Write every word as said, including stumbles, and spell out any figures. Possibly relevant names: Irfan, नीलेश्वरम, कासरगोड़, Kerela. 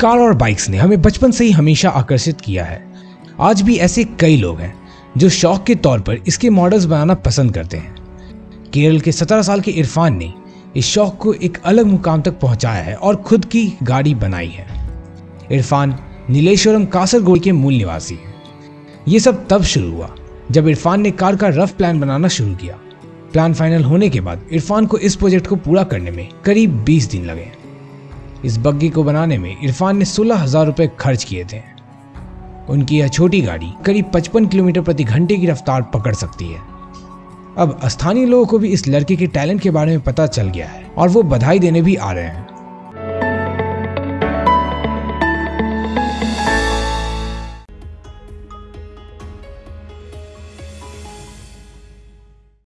Car और bikes ने हमें बचपन से ही हमेशा आकर्षित किया है। आज भी ऐसे कई लोग हैं जो शौक के तौर पर इसके मॉडल्स बनाना पसंद करते हैं। केरल के सत्रह साल के इरफान ने इस शौक को एक अलग मुकाम तक पहुंचाया है और खुद की गाड़ी बनाई है। इरफान नीलेश्वरम कासरगोड़ के मूल निवासी हैं। ये सब तब शुरू हुआ जब इरफान ने कार का रफ प्लान बनाना शुरू किया। प्लान फाइनल होने के बाद इरफान को इस प्रोजेक्ट को पूरा करने में करीब बीस दिन लगे। इस बग्गी को बनाने में इरफान ने सोलह हजार रुपये खर्च किए थे। उनकी यह छोटी गाड़ी करीब पचपन किलोमीटर प्रति घंटे की रफ्तार पकड़ सकती है। अब स्थानीय लोगों को भी इस लड़के के टैलेंट के बारे में पता चल गया है और वो बधाई देने भी आ रहे हैं।